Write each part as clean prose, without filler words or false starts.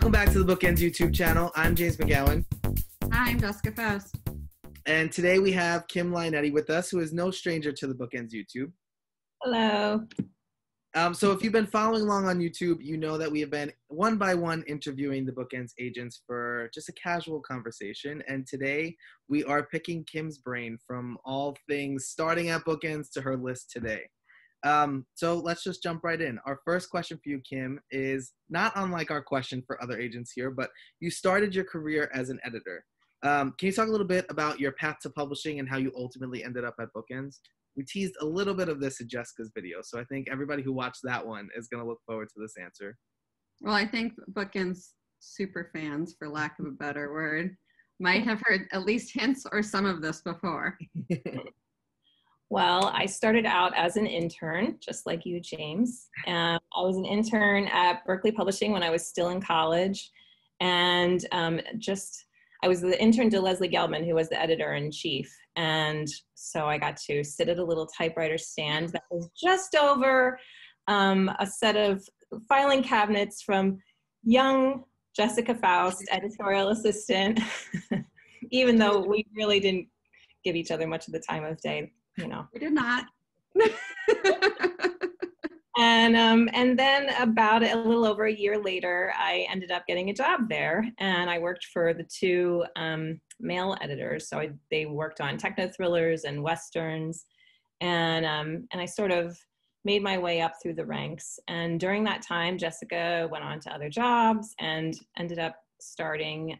Welcome back to the Bookends YouTube channel. I'm James McGowan. Hi, I'm Jessica Faust. And today we have Kim Lionetti with us, who is no stranger to the Bookends YouTube. Hello. So if you've been following along on YouTube, you know that we have been one by one interviewing the Bookends agents for just a casual conversation. And today we are picking Kim's brain from all things starting at Bookends to her list today. So let's just jump right in. Our first question for you, Kim, is not unlike our question for other agents here, but you started your career as an editor. Can you talk a little bit about your path to publishing and how you ultimately ended up at Bookends? We teased a little bit of this in Jessica's video, so I think everybody who watched that one is going to look forward to this answer. Well, I think Bookends super fans, for lack of a better word, might have heard at least hints or some of this before. Well, I started out as an intern, just like you, James. I was an intern at Berkley Publishing when I was still in college, and I was the intern to Leslie Gelman, who was the editor-in-chief, and so I got to sit at a little typewriter stand that was just over a set of filing cabinets from young Jessica Faust, editorial assistant, even though we really didn't give each other much of the time of day, you know. We did not. And then about a little over a year later, I ended up getting a job there, and I worked for the two male editors. So they worked on techno thrillers and westerns, and I sort of made my way up through the ranks. And during that time, Jessica went on to other jobs and ended up starting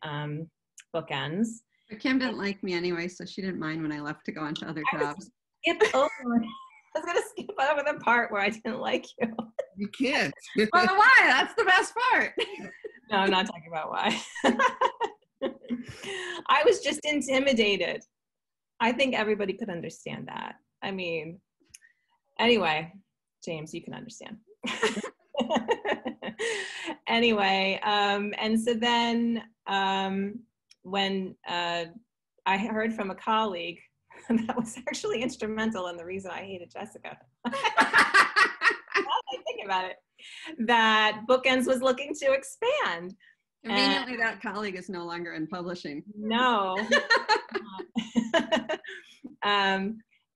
Bookends. But Kim didn't like me anyway, so she didn't mind when I left to go on to other jobs. I was going to skip over the part where I didn't like you. You can't. Well, why? That's the best part. No, I'm not talking about why. I was just intimidated. I think everybody could understand that. I mean, anyway, James, you can understand. Anyway, and so then when I heard from a colleague, and that was actually instrumental in the reason I hated Jessica. Now I think about it, that Bookends was looking to expand. Conveniently, that colleague is no longer in publishing. No.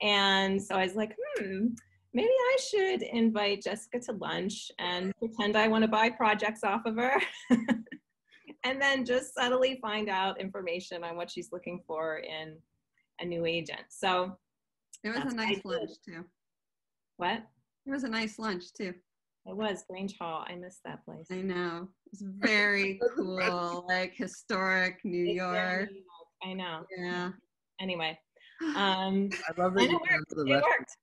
And so I was like, maybe I should invite Jessica to lunch and pretend I want to buy projects off of her. And then just subtly find out information on what she's looking for in a new agent. So it was a nice lunch too. What? It was a nice lunch too. It was Grange Hall. I miss that place. I know. It's very cool, like historic New York. I know. Yeah. Anyway, I love that. It worked.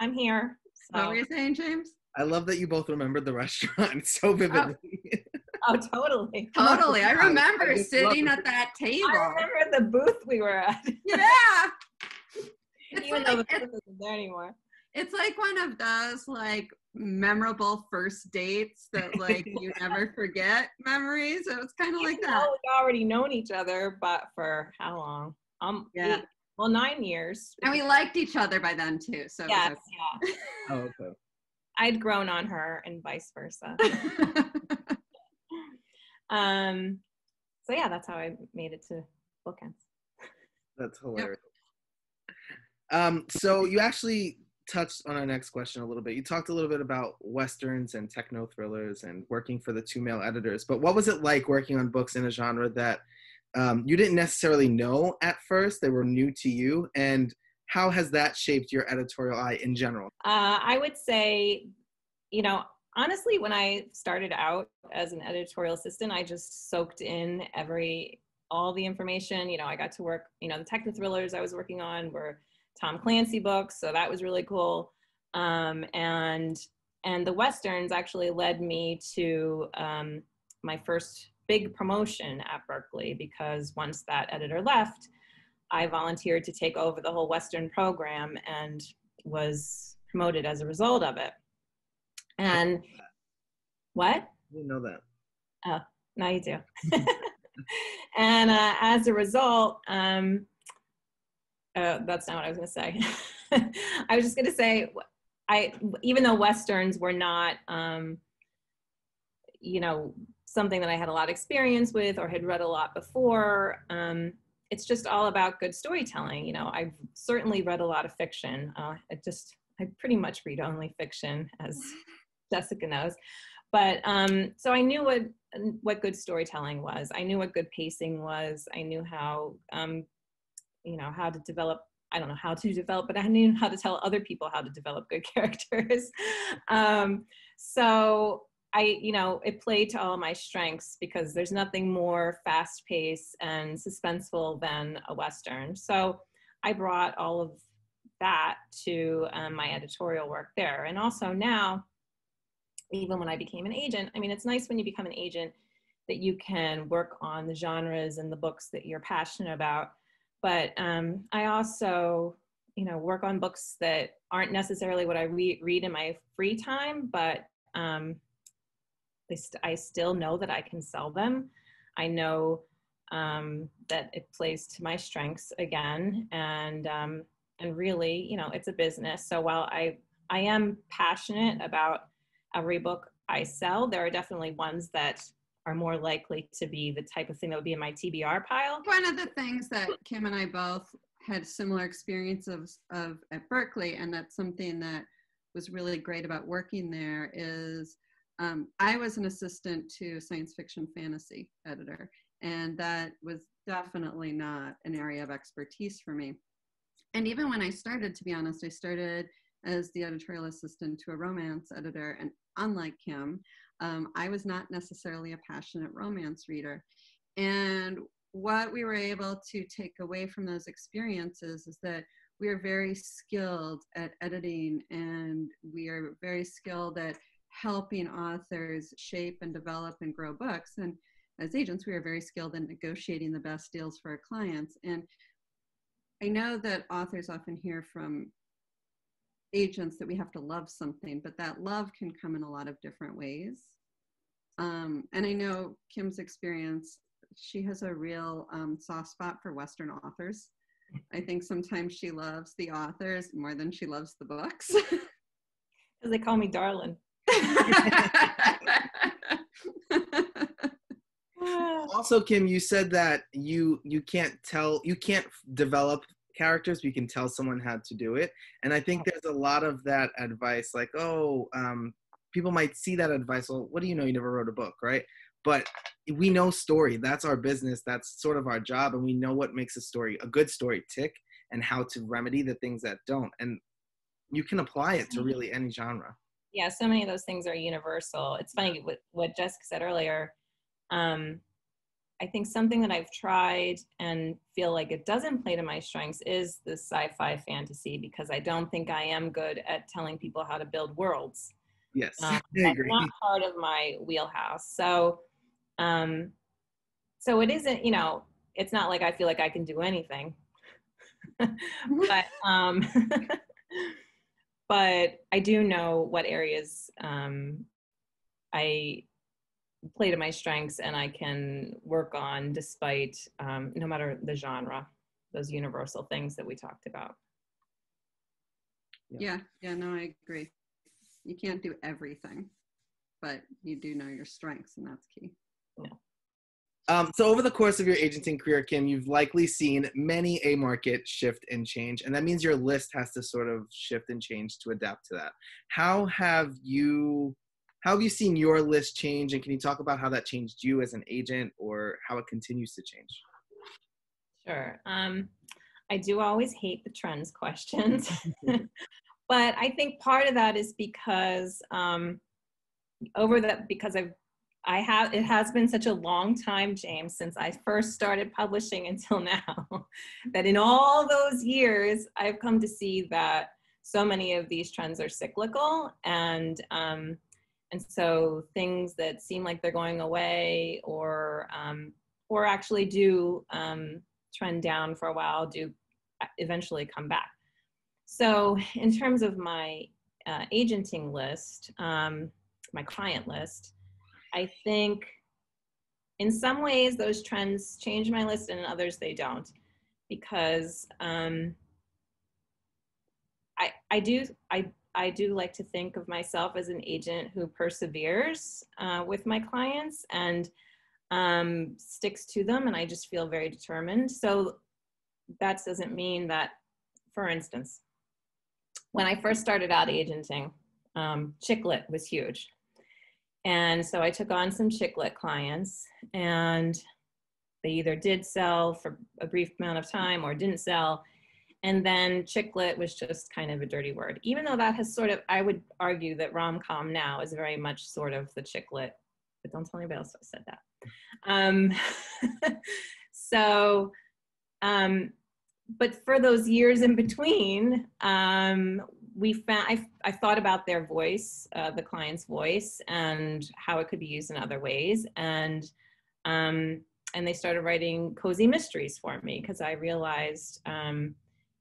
I'm here. So. What were you saying, James? I love that you both remembered the restaurant so vividly. Oh, totally. Totally. I remember sitting at that table. I remember the booth we were at. Yeah. Even though the booth isn't there anymore. It's like one of those like memorable first dates that like you never forget memories. It was kind of like that. We've already known each other, but for how long? Yeah. Well, 9 years. And we liked each other by then too. So yes, okay. Yeah. Oh, okay. I'd grown on her and vice versa. So yeah, that's how I made it to Bookends. That's hilarious. Yep. So you actually touched on our next question a little bit. You talked a little bit about Westerns and techno thrillers and working for the two male editors, but what was it like working on books in a genre that you didn't necessarily know at first, they were new to you, and how has that shaped your editorial eye in general? I would say, you know, honestly, when I started out as an editorial assistant, I just soaked in all the information. You know, I got to work, you know, the techno thrillers I was working on were Tom Clancy books, so that was really cool. And the Westerns actually led me to my first big promotion at Berkley, because once that editor left, I volunteered to take over the whole Western program and was promoted as a result of it. And what? I didn't know that. Oh, now you do. And as a result, that's not what I was going to say. I was just going to say, even though Westerns were not, you know, something that I had a lot of experience with or had read a lot before. It's just all about good storytelling. You know, I've certainly read a lot of fiction. I pretty much read only fiction, as Jessica knows. But so I knew what good storytelling was. I knew what good pacing was. I knew how, you know, how to develop, I don't know how to develop, but I knew how to tell other people how to develop good characters. So I, you know, it played to all my strengths because there's nothing more fast-paced and suspenseful than a Western. So I brought all of that to my editorial work there. And also now, even when I became an agent, I mean, it's nice when you become an agent that you can work on the genres and the books that you're passionate about. But I also, you know, work on books that aren't necessarily what I read in my free time, but I still know that I can sell them. I know that it plays to my strengths again, and really, you know, it's a business. So while I am passionate about every book I sell, there are definitely ones that are more likely to be the type of thing that would be in my TBR pile. One of the things that Kim and I both had similar experiences of at Berkley, and that's something that was really great about working there, is I was an assistant to science fiction fantasy editor, and that was definitely not an area of expertise for me. And even when I started, to be honest, I started as the editorial assistant to a romance editor, and unlike Kim, I was not necessarily a passionate romance reader. And what we were able to take away from those experiences is that we are very skilled at editing, and we are very skilled at helping authors shape and develop and grow books. And as agents, we are very skilled in negotiating the best deals for our clients. And I know that authors often hear from agents that we have to love something, but that love can come in a lot of different ways. And I know Kim's experience, she has a real soft spot for Western authors. I think sometimes she loves the authors more than she loves the books. Because they call me darling. Also, Kim, you said that you can't tell, you can't develop characters, but you can tell someone how to do it. And I think there's a lot of that advice, like, oh, people might see that advice, well, what do you know, you never wrote a book, right? But we know story, that's our business, that's sort of our job, and we know what makes a story, a good story, tick, and how to remedy the things that don't. And you can apply it to really any genre. Yeah, so many of those things are universal. It's funny what Jessica said earlier. I think something that I've tried and feel like it doesn't play to my strengths is the sci-fi fantasy, because I don't think I am good at telling people how to build worlds. Yes, that's not part of my wheelhouse. So, so it isn't, you know, it's not like I feel like I can do anything, but, but I do know what areas I play to my strengths and I can work on, despite no matter the genre, those universal things that we talked about. Yeah. Yeah, no, I agree. You can't do everything, but you do know your strengths, and that's key. Yeah. So over the course of your agenting career, Kim, you've likely seen many a market shift and change, and that means your list has to sort of shift and change to adapt to that. How have you seen your list change, and can you talk about how that changed you as an agent or how it continues to change? Sure. I do always hate the trends questions, but I think part of that is because I have, it has been such a long time, James, since I first started publishing until now, that in all those years, I've come to see that so many of these trends are cyclical. And so things that seem like they're going away or actually do trend down for a while do eventually come back. So in terms of my agenting list, my client list, I think in some ways those trends change my list, and in others they don't, because I do I I do like to think of myself as an agent who perseveres with my clients and sticks to them, and I just feel very determined. So that doesn't mean that, for instance, when I first started out agenting, chick lit was huge. And so I took on some chick lit clients, and they either did sell for a brief amount of time or didn't sell. And then chick lit was just kind of a dirty word, even though that has sort of, I would argue that rom-com now is very much sort of the chick lit, but don't tell anybody else I said that. But for those years in between, I thought about their voice, the client's voice, and how it could be used in other ways. And they started writing cozy mysteries for me, because I realized,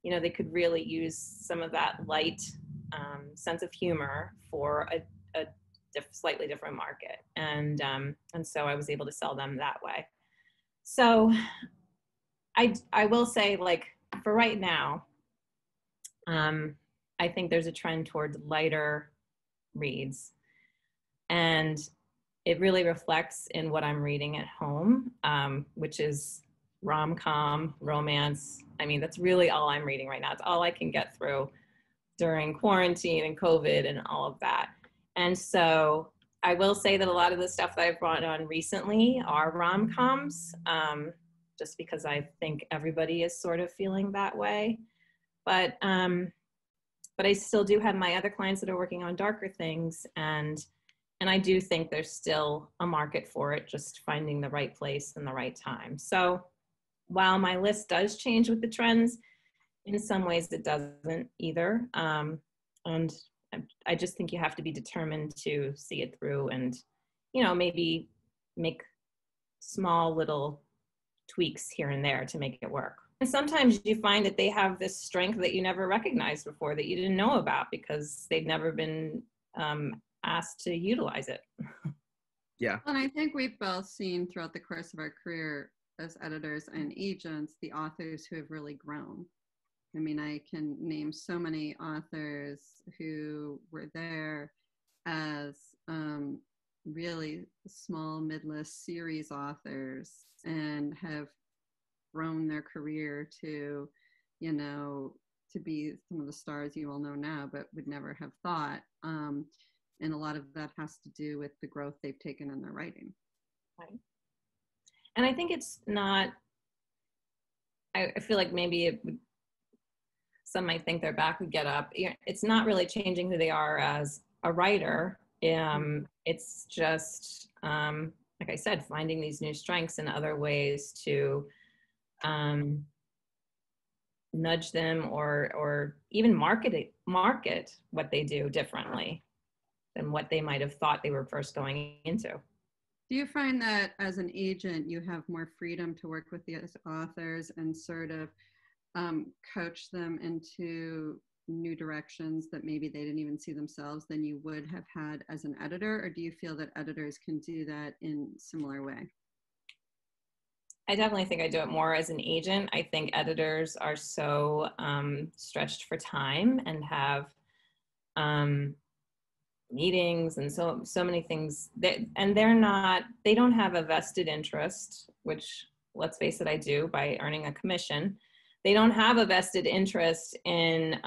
you know, they could really use some of that light sense of humor for a slightly different market. And so I was able to sell them that way. So I will say, like, for right now, I think there's a trend toward lighter reads, and it really reflects in what I'm reading at home, which is rom-com, romance. I mean, that's really all I'm reading right now. It's all I can get through during quarantine and COVID and all of that. And so I will say that a lot of the stuff that I've brought on recently are rom-coms, just because I think everybody is sort of feeling that way. But I still do have my other clients that are working on darker things, and I do think there's still a market for it, just finding the right place and the right time. So while my list does change with the trends, in some ways it doesn't either. And I just think you have to be determined to see it through, and, you know, maybe make small little tweaks here and there to make it work. And sometimes you find that they have this strength that you never recognized before, that you didn't know about because they'd never been asked to utilize it. Yeah. And I think we've both seen throughout the course of our career as editors and agents, the authors who have really grown. I mean, I can name so many authors who were there as really small mid-list series authors and have grown their career to, you know, to be some of the stars you all know now, but would never have thought. And a lot of that has to do with the growth they've taken in their writing. Right. And I think it's not, I feel like maybe it would, some might think their back would get up. It's not really changing who they are as a writer. It's just, like I said, finding these new strengths and other ways to nudge them or even market what they do differently than what they might have thought they were first going into. Do you find that as an agent, you have more freedom to work with the authors and sort of coach them into new directions that maybe they didn't even see themselves than you would have had as an editor? Or do you feel that editors can do that in a similar way? I definitely think I do it more as an agent. I think editors are so stretched for time and have meetings and so many things. They don't have a vested interest, which, let's face it, I do by earning a commission. They don't have a vested interest in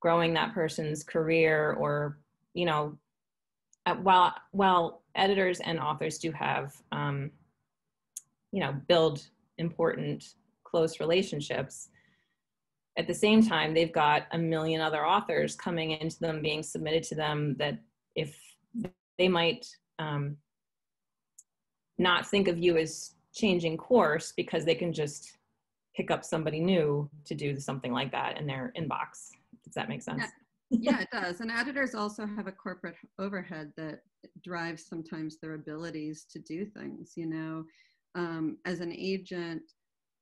growing that person's career, or, you know, while editors and authors do have, you know, build important, close relationships. At the same time, they've got a million other authors coming into them, being submitted to them, that if they might not think of you as changing course because they can just pick up somebody new to do something like that in their inbox. Does that make sense? Yeah, it does. And editors also have a corporate overhead that drives sometimes their abilities to do things, you know. As an agent,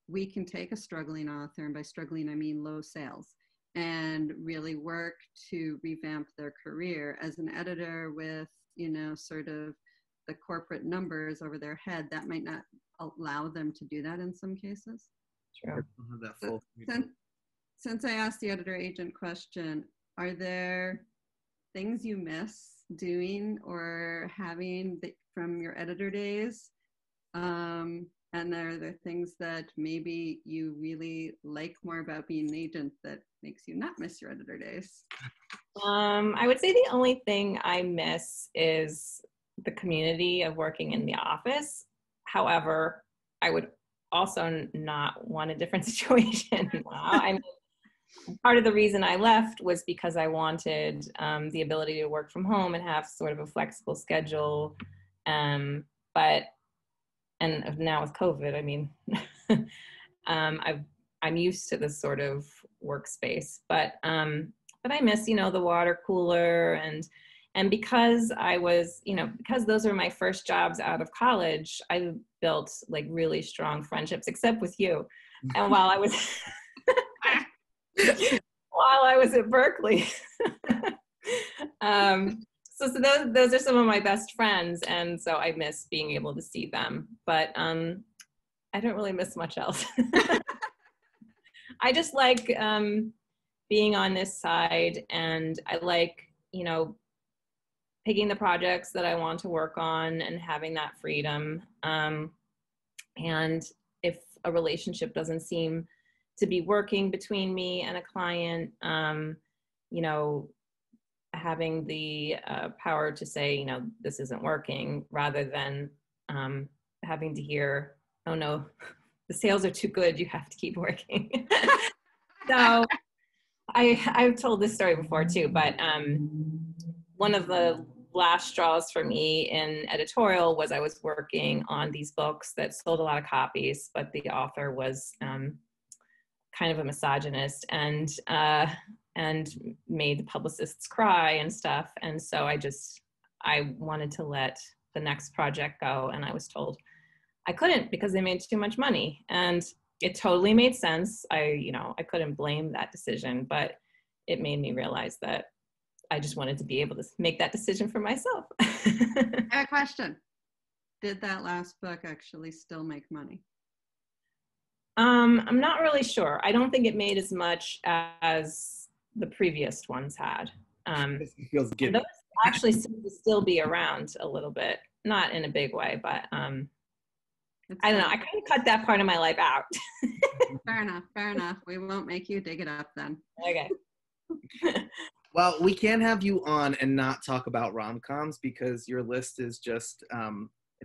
we can take a struggling author, and by struggling I mean low sales, and really work to revamp their career. As an editor with, you know, sort of the corporate numbers over their head, that might not allow them to do that in some cases. Sure. So, since I asked the editor-agent question, Are there things you miss doing or having from your editor days? And are there things that maybe you really like more about being an agent that makes you not miss your editor days? I would say the only thing I miss is the community of working in the office. However, I would also not want a different situation. Wow. I mean, part of the reason I left was because I wanted the ability to work from home and have sort of a flexible schedule. And now with COVID, I mean, I'm used to this sort of workspace, but I miss, the water cooler and because I was, because those were my first jobs out of college, I built like really strong friendships, except with you. And while I was, while I was at Berkeley. So those are some of my best friends. And so I miss being able to see them, but I don't really miss much else. I just like being on this side, and I like, picking the projects that I want to work on and having that freedom. And if a relationship doesn't seem to be working between me and a client, having the power to say, this isn't working, rather than having to hear, oh no, the sales are too good, you have to keep working. So I've told this story before too, but one of the last straws for me in editorial was I was working on these books that sold a lot of copies, but the author was kind of a misogynist and made the publicists cry and stuff. And so I wanted to let the next project go. And I was told I couldn't because they made too much money. And it totally made sense. I couldn't blame that decision, but it made me realize that I just wanted to be able to make that decision for myself. I have a question. Did that last book actually still make money? I'm not really sure. I don't think it made as much as the previous ones had. Feels good. Those actually seem to still be around a little bit, not in a big way, but I don't know. I kind of cut that part of my life out. Fair enough, fair enough. We won't make you dig it up then. Okay. Well, we can't have you on and not talk about rom-coms, because your list is just a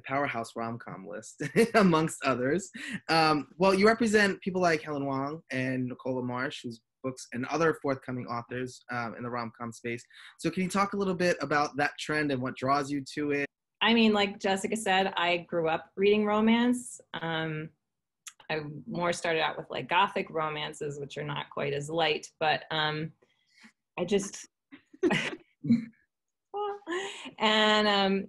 powerhouse rom-com list, amongst others. Well, you represent people like Helen Hoang and Nicola Marsh, who's books and other forthcoming authors in the rom-com space. So can you talk a little bit about that trend and what draws you to it? I mean, like Jessica said, I grew up reading romance. I more started out with like gothic romances, which are not quite as light, but I just, and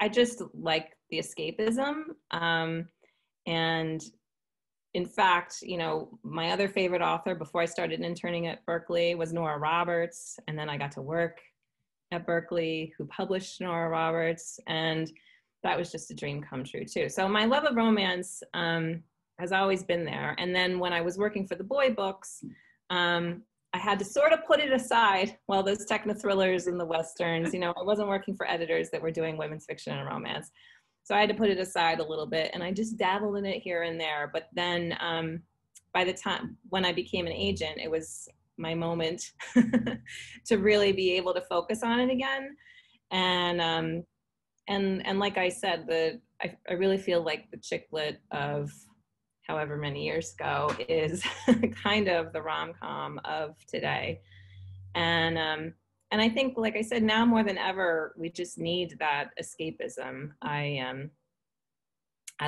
I just like the escapism. And in fact, my other favorite author before I started interning at Berkeley was Nora Roberts. And then I got to work at Berkeley, who published Nora Roberts. And that was just a dream come true too. So my love of romance has always been there. And then when I was working for the boy books, I had to sort of put it aside. Well, those techno-thrillers and the Westerns, I wasn't working for editors that were doing women's fiction and romance. So I had to put it aside a little bit, and I just dabbled in it here and there. But then by the time when I became an agent, it was my moment to really be able to focus on it again. And like I said, I really feel like the chick lit of however many years ago is kind of the rom-com of today. And I think, like I said, now more than ever, we just need that escapism. I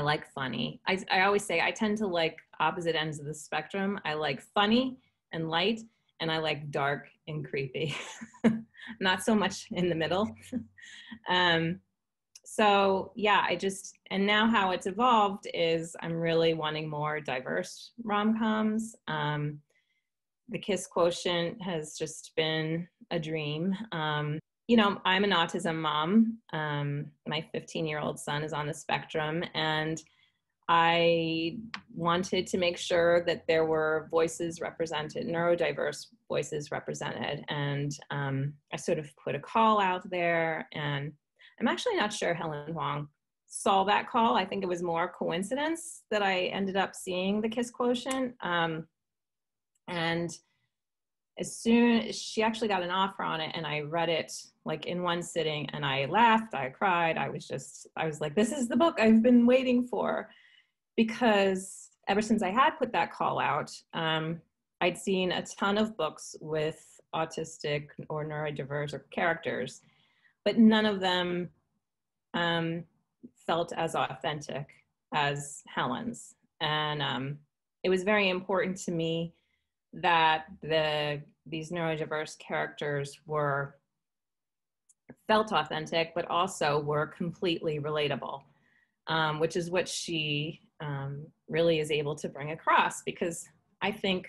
like funny. I always say I tend to like opposite ends of the spectrum. I like funny and light, and I like dark and creepy. Not so much in the middle. So yeah, and now how it's evolved is I'm really wanting more diverse rom-coms. The KISS Quotient has just been a dream. I'm an autism mom. My 15-year-old son is on the spectrum, and I wanted to make sure that there were voices represented, neurodiverse voices represented. And I sort of put a call out there, and I'm actually not sure Helen Hoang saw that call. I think it was more coincidence that I ended up seeing The KISS Quotient. And as soon, she actually got an offer on it, and I read it like in one sitting, and I laughed, I cried. I was like, this is the book I've been waiting for. Because ever since I had put that call out, I'd seen a ton of books with autistic or neurodiverse characters, but none of them felt as authentic as Helen's. And it was very important to me that these neurodiverse characters felt authentic, but also were completely relatable, which is what she really is able to bring across, because I think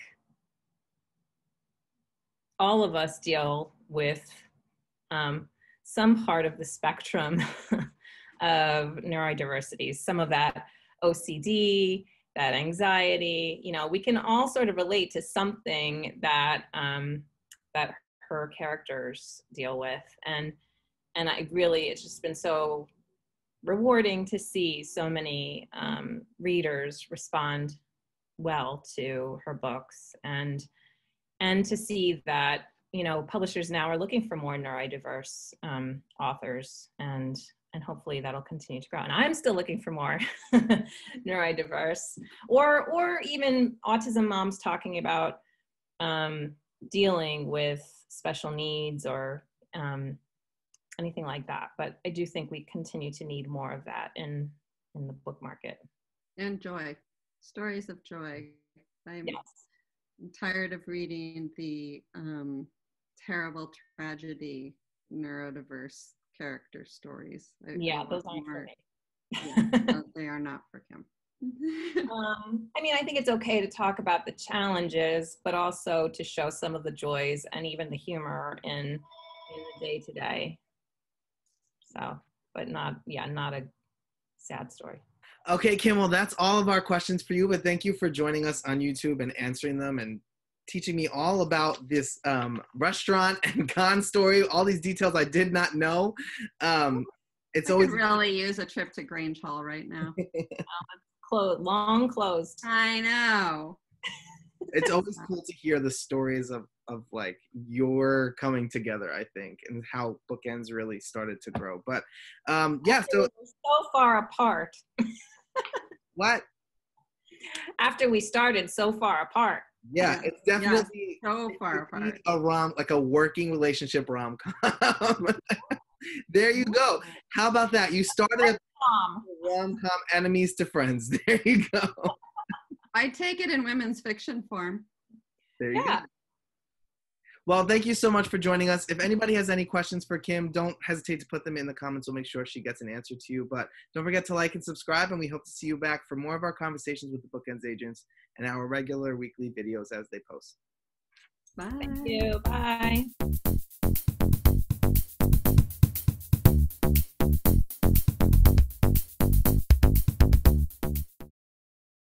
all of us deal with some part of the spectrum of neurodiversity. Some of that OCD, that anxiety, you know, we can all sort of relate to something that that her characters deal with, and I really, it's just been so rewarding to see so many readers respond well to her books, and to see that, you know, publishers now are looking for more neurodiverse authors, and hopefully that'll continue to grow. And I'm still looking for more neurodiverse or even autism moms talking about dealing with special needs or anything like that. But I do think we continue to need more of that in the book market. And joy, stories of joy. I'm tired of reading the terrible tragedy neurodiverse character stories. Yeah, those aren't for me. Yeah, they are not for Kim. I mean, I think it's okay to talk about the challenges, but also to show some of the joys and even the humor in the day-to-day. So, but not a sad story. Okay, Kim, well, that's all of our questions for you, but thank you for joining us on YouTube and answering them and teaching me all about this restaurant and con story, all these details I did not know. It's always really use a trip to Grange Hall right now. Long closed. I know. It's always cool to hear the stories of like your coming together, I think, and how Bookends really started to grow. But yeah, so we were so far apart. What? After we started, so far apart. Yeah, it's definitely so far apart. A rom, like a working relationship rom-com. There you go. How about that? You started a rom-com, enemies to friends. There you go. I take it in women's fiction form. There you go. Well, thank you so much for joining us. If anybody has any questions for Kim, don't hesitate to put them in the comments. We'll make sure she gets an answer to you. But don't forget to like and subscribe, and we hope to see you back for more of our conversations with the Bookends agents and our regular weekly videos as they post. Bye. Thank you. Bye.